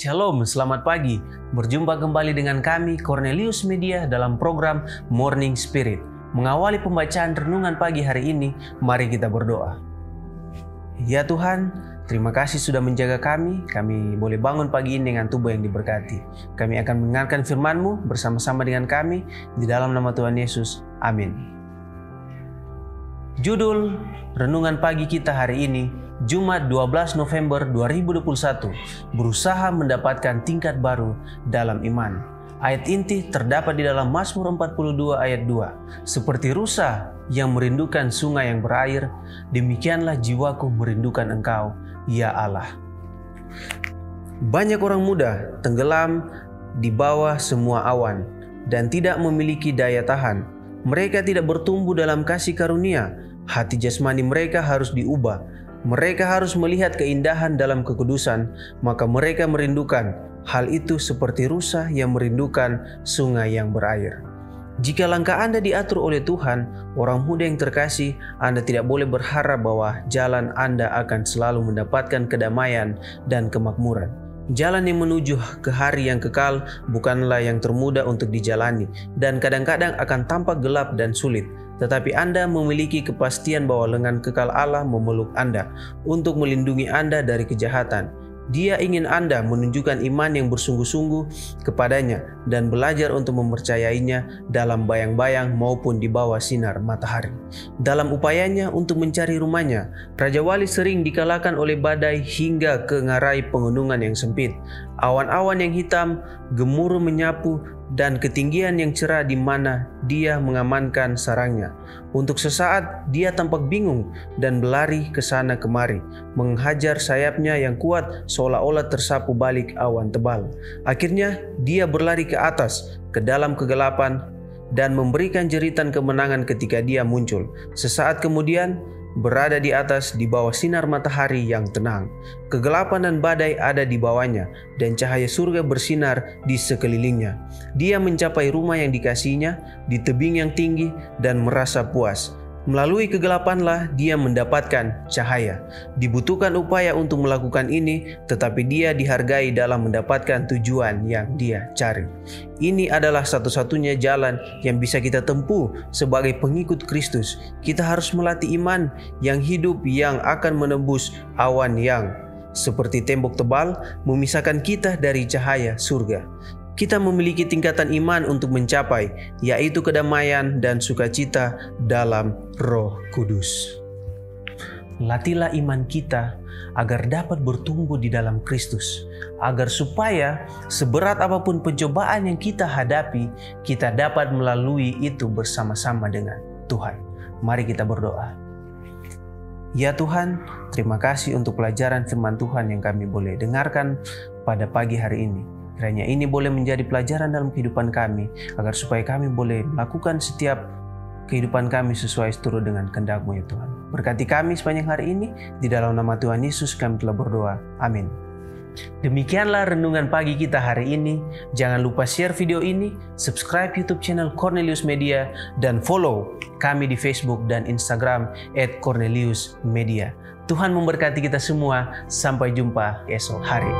Shalom, selamat pagi. Berjumpa kembali dengan kami, Kornelius Media, dalam program Morning Spirit. Mengawali pembacaan renungan pagi hari ini, mari kita berdoa. Ya Tuhan, terima kasih sudah menjaga kami. Kami boleh bangun pagi ini dengan tubuh yang diberkati. Kami akan mendengarkan firman-Mu bersama-sama dengan kami. Di dalam nama Tuhan Yesus, amin. Judul renungan pagi kita hari ini, Jumat 12 November 2021, berusaha mendapatkan tingkat baru dalam iman. Ayat inti terdapat di dalam Mazmur 42 ayat 2. Seperti rusa yang merindukan sungai yang berair, demikianlah jiwaku merindukan Engkau, ya Allah. Banyak orang muda tenggelam di bawah semua awan dan tidak memiliki daya tahan. Mereka tidak bertumbuh dalam kasih karunia. Hati jasmani mereka harus diubah. Mereka harus melihat keindahan dalam kekudusan, maka mereka merindukan hal itu seperti rusa yang merindukan sungai yang berair. Jika langkah Anda diatur oleh Tuhan, orang muda yang terkasih, Anda tidak boleh berharap bahwa jalan Anda akan selalu mendapatkan kedamaian dan kemakmuran. Jalan yang menuju ke hari yang kekal bukanlah yang termudah untuk dijalani dan kadang-kadang akan tampak gelap dan sulit. Tetapi Anda memiliki kepastian bahwa lengan kekal Allah memeluk Anda untuk melindungi Anda dari kejahatan. Dia ingin Anda menunjukkan iman yang bersungguh-sungguh kepadanya dan belajar untuk mempercayainya dalam bayang-bayang maupun di bawah sinar matahari. Dalam upayanya untuk mencari rumahnya, Raja Wali sering dikalahkan oleh badai hingga ke ngarai pegunungan yang sempit. Awan-awan yang hitam, gemuruh menyapu, dan ketinggian yang cerah di mana dia mengamankan sarangnya. Untuk sesaat dia tampak bingung dan berlari ke sana kemari, menghajar sayapnya yang kuat seolah-olah tersapu balik awan tebal. Akhirnya dia berlari ke atas, ke dalam kegelapan, dan memberikan jeritan kemenangan ketika dia muncul. Sesaat kemudian berada di atas di bawah sinar matahari yang tenang. Kegelapan dan badai ada di bawahnya dan cahaya surga bersinar di sekelilingnya. Dia mencapai rumah yang dikasihinya di tebing yang tinggi dan merasa puas. Melalui kegelapanlah dia mendapatkan cahaya. Dibutuhkan upaya untuk melakukan ini, tetapi dia dihargai dalam mendapatkan tujuan yang dia cari. Ini adalah satu-satunya jalan yang bisa kita tempuh sebagai pengikut Kristus. Kita harus melatih iman yang hidup yang akan menembus awan yang seperti tembok tebal memisahkan kita dari cahaya surga. Kita memiliki tingkatan iman untuk mencapai, yaitu kedamaian dan sukacita dalam Roh Kudus. Latilah iman kita agar dapat bertumbuh di dalam Kristus, agar supaya seberat apapun pencobaan yang kita hadapi, kita dapat melalui itu bersama-sama dengan Tuhan. Mari kita berdoa. Ya Tuhan, terima kasih untuk pelajaran firman Tuhan yang kami boleh dengarkan pada pagi hari ini. Kiranya ini boleh menjadi pelajaran dalam kehidupan kami, agar supaya kami boleh melakukan setiap kehidupan kami sesuai seturut dengan kehendak-Mu ya Tuhan. Berkati kami sepanjang hari ini, di dalam nama Tuhan Yesus kami telah berdoa. Amin. Demikianlah renungan pagi kita hari ini. Jangan lupa share video ini, subscribe YouTube channel Kornelius Media, dan follow kami di Facebook dan Instagram @KorneliusMedia. Tuhan memberkati kita semua, sampai jumpa esok hari.